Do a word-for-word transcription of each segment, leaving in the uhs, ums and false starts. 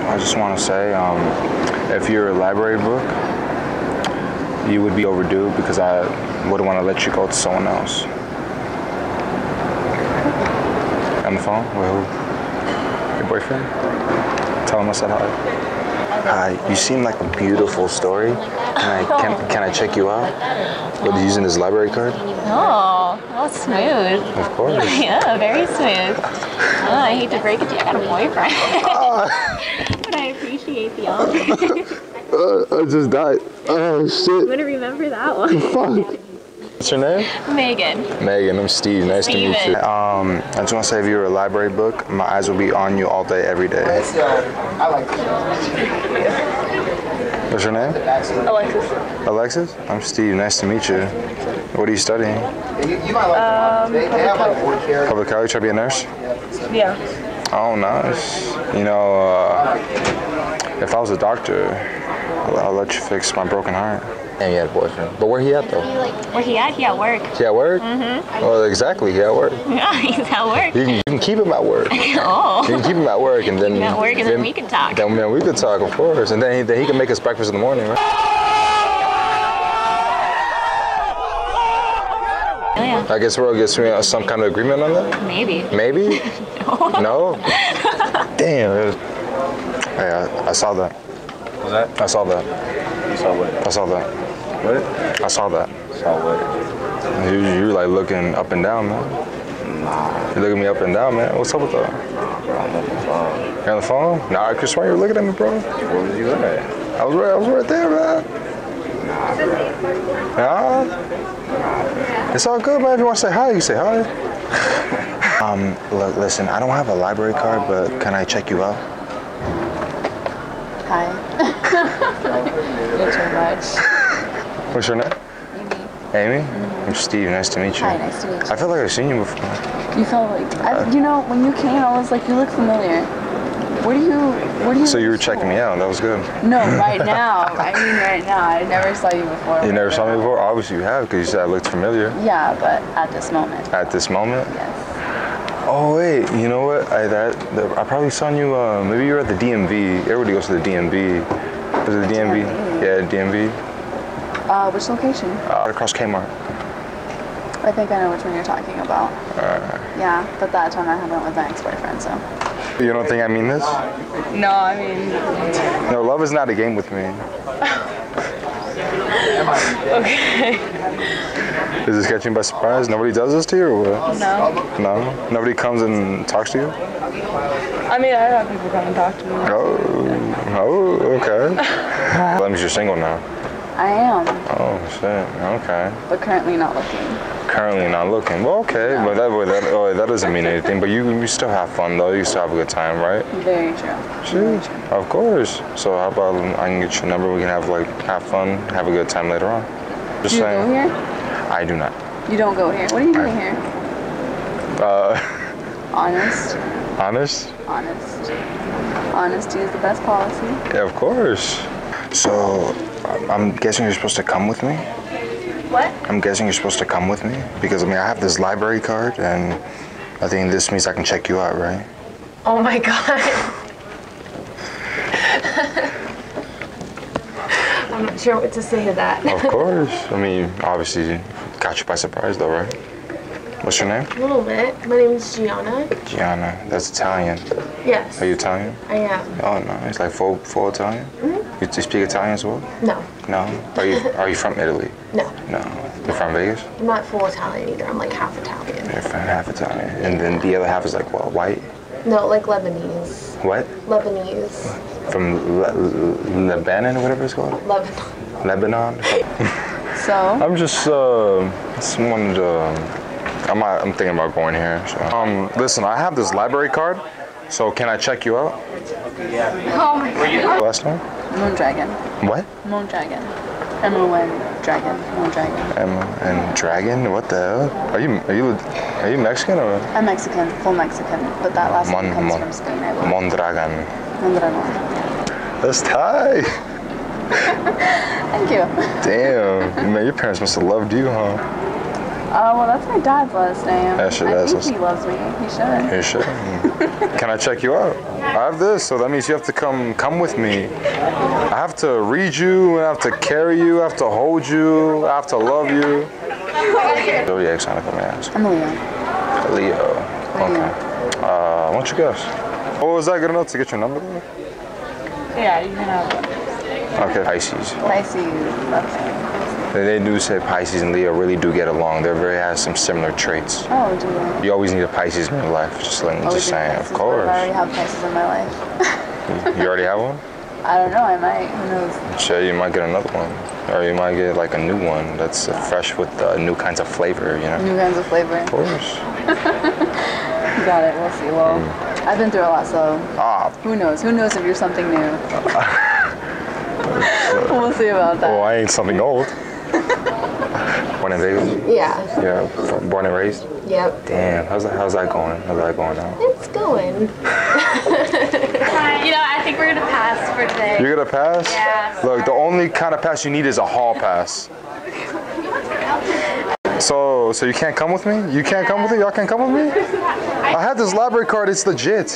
I just want to say, um, if you're a library book, you would be overdue because I wouldn't want to let you go to someone else. On the phone? With who? Your boyfriend? Tell him I said hi. Uh, you seem like a beautiful story. Can I, can, can I check you out? What, using this library card? No, that was smooth. Of course. Yeah, very smooth. Oh, I hate to break it to you. I got a boyfriend. Uh, but I appreciate the offer. Uh, I just died. Oh, shit. I'm going to remember that one. Fuck. What's your name? Megan. Megan, I'm Steve. Nice Steven. To meet you. Um, I just want to say, if you were a library book, my eyes would be on you all day, every day. I like this. What's your name? Alexis. Alexis? I'm Steve. Nice to meet you. What are you studying? Um, public health. Public health? You try to be a nurse? Yeah. Oh, nice. You know, uh, if I was a doctor, I'll, I'll let you fix my broken heart. And he had a boyfriend. But where he at, though? Where he at? He at work. He at work? Mm-hmm. Well, exactly. He at work. Yeah, he's at work. You can, you can keep him at work. Oh. You can keep him at work, and then... at work, and then, then we can talk. Then, then we can talk, of course. And then he, then he can make us breakfast in the morning, right? Oh, yeah. I guess we'll get some kind of agreement on that? Maybe. Maybe? No. No? Damn. Hey, I, I saw that. Was that? I saw that. You saw what? I saw that. What? I saw that. Saw what? You, you like looking up and down, man. Nah. You looking me up and down, man. What's up with that? I'm on the phone. You're on the phone? Nah, I could swear you were looking at me, bro. What was you looking at? I was right, I was right there, man. Nah, bro. Nah? Nah. It's all good, man. If you want to say hi, you say hi. um, look, listen, I don't have a library card, but can I check you out? Hi. You're too much. What's your name? Amy. Amy? Mm-hmm. I'm Steve. Nice to meet you. Hi, nice to meet you. I feel like I've seen you before. You felt like, I, you know, when you came, I was like, you look familiar. What do you, what do you? So you were for? Checking me out. That was good. No, right now. I mean, right now. I never saw you before. You never saw me before? Obviously you have, because you said I looked familiar. Yeah, but at this moment. At this moment? Yes. Oh wait, you know what? I that, that I probably saw you. Uh, maybe you were at the D M V. Everybody goes to the D M V. Was it the D M V? Yeah, D M V. Uh, which location? Uh, across Kmart. I think I know which one you're talking about. Uh, yeah, but that time I went with my ex-boyfriend, so. You don't think I mean this? No, I mean. No, love is not a game with me. Okay. Does this catch you by surprise? Nobody does this to you, or what? No. No? Nobody comes and talks to you? I mean, I have people come and talk to me. Oh, yeah. Oh, okay. That means you're single now. I am. Oh, shit, okay. But currently not looking. Currently not looking. Well, okay, no. But that, well, that, oh, that doesn't mean anything. But you, you still have fun, though. You still have a good time, right? Very true. Sure. Very true. Of course. So how about I can get your number, we can have, like, have fun, have a good time later on. Just you saying. Go here? I do not. You don't go here. What are you doing I, here? Uh. Honest. Honest? Honest. Honesty is the best policy. Yeah, of course. So, I'm guessing you're supposed to come with me? What? I'm guessing you're supposed to come with me? Because, I mean, I have this library card, and I think this means I can check you out, right? Oh, my God. I'm not sure what to say to that. Of course. I mean, obviously, got you by surprise, though, right? What's your name? A little bit. My name is Gianna. Gianna. That's Italian. Yes. Are you Italian? I am. Oh, no. It's like full, full Italian? Mm-hmm. You, you speak Italian as well? No. No? Are you, are you from Italy? No. No. You're from Vegas? I'm not full Italian either. I'm like half Italian. You're from half Italian. And then the other half is like, what, white? No, like Lebanese. What? Lebanese. From Le Lebanon, whatever it's called? Lebanon. Lebanon? So? I'm just, uh, just wanted to, I'm, not, I'm thinking about going here. So. Um, listen, I have this library card, so can I check you out? Oh my God. Last name? Mondragon. What? Mondragon. M O N Dragon. Mondragon. M O N Dragon? What the hell? Are you, are you, are you Mexican or? I'm Mexican, full Mexican, but that last Mon, name comes Mon, from Spain, I believe. Mondragon. Mondragon. That's Thai. Thank you. Damn, man, your parents must have loved you, huh? Uh, well, that's my dad's last name. That shit, I think he loves me. He should. He should. Can I check you out? I have this, so that means you have to come come with me. I have to read you, I have to carry you, I have to hold you, I have to love you. Zodiac's not gonna ask. I'm a Leo. Leo. Okay. Uh, why don't you guess? Oh, is that good enough to get your number? Yeah, you can have it. Okay, Pisces. Pisces. Okay. They do say Pisces and Leo really do get along. They very have some similar traits. Oh, do they? You always need a Pisces in your life. Just letting, just saying, Pisces, of course. I already have Pisces in my life. You already have one? I don't know. I might. Who knows? Sure, you might get another one, or you might get like a new one that's uh, fresh with uh, new kinds of flavor. You know. New kinds of flavor. Of course. Got it. We'll see. Well, mm. I've been through a lot, so ah. who knows? Who knows if you're something new? We'll see about that. Oh, I ain't something old. Born in Vegas? Yeah. Yeah. Born and raised? Yep. Damn. How's that, how's that going? How's that going now? It's going. You know, I think we're gonna pass for today. You're gonna pass? Yeah. Look, the only kind of pass you need is a hall pass. So, so you can't come with me? You can't come with me? Y'all can't come with me? I had this library card. It's legit. I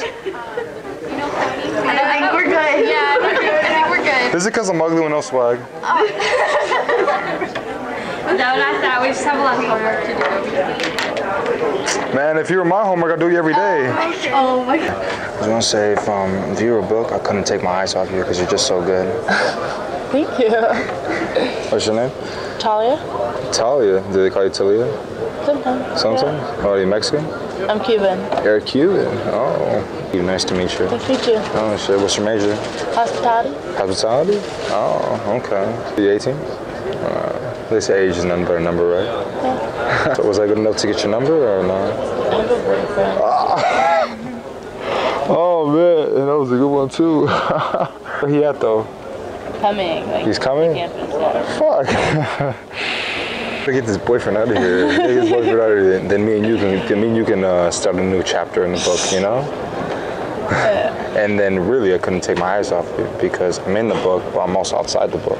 think we're good. Yeah. I think we're good. Is it because I'm ugly with no swag? No, not that. We just have a lot of homework to do. Man, if you were my homework, I'd do you every day. Oh my God. I was gonna say, if, um, if you were a book, I couldn't take my eyes off you because you're just so good. Thank you. What's your name? Talia. Talia? Do they call you Talia? Sometimes. Sometimes? Yeah. Oh, are you Mexican? I'm Cuban. You're Cuban? Oh. Nice to meet you. Nice to meet you. Oh, shit. What's your major? Hospitality. Hospitality? Oh, okay. Are you eighteen? Uh, They say age is none but a number, right? Yeah. So was I good enough to get your number or not? I have a boyfriend. Ah. Oh man, and that was a good one too. Where he at though? Coming. Like, he's coming? Fuck. Get this boyfriend out of here. Get his boyfriend out of here. Then me and you can, then me and you can uh, start a new chapter in the book, you know? And then really I couldn't take my eyes off you because I'm in the book, but I'm also outside the book.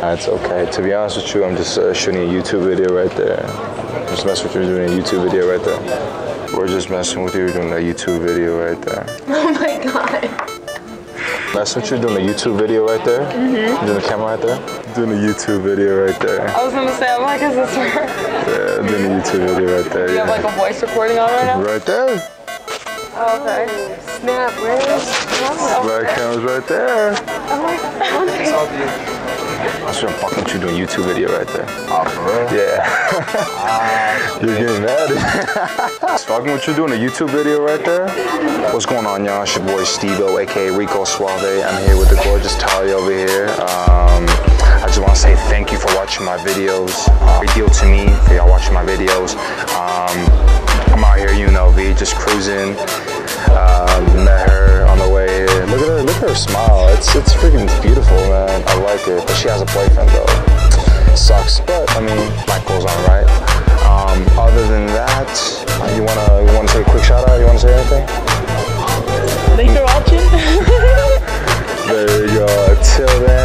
That's okay. To be honest with you, I'm just uh, shooting a YouTube video right there. Just messing with you, doing a YouTube video right there. We're just messing with you, doing a YouTube video right there. Oh my God. Messing with you, doing a YouTube video right there. Mm-hmm. Doing the camera right there. Doing a YouTube video right there. I was gonna say, I'm like, is this her? Yeah, doing a YouTube video right there. You yeah. have like a voice recording on right now? Right there. Okay. Snap, where is that? Black camera's right there. Oh my God. It's all beautiful. I should have fucking you doing a YouTube video right there. Oh, for real? Yeah. You're getting mad. Just fucking with you doing a YouTube video right there. What's going on, y'all? It's your boy Steve-O, a k a. Rico Suave. I'm here with the gorgeous Talia over here. Um, I just want to say thank you for watching my videos. Uh, big deal to me for y'all watching my videos. Um, I'm out here, you know, V, just cruising. Uh, met her on the way here. Look at her, look at her smile. It's it's freaking beautiful, man. I like it. But she has a boyfriend though. Sucks, but I mean, life goes on, right? Um, other than that, you wanna you wanna take a quick shout out? You wanna say anything? Thanks for watching. There you go. Till then.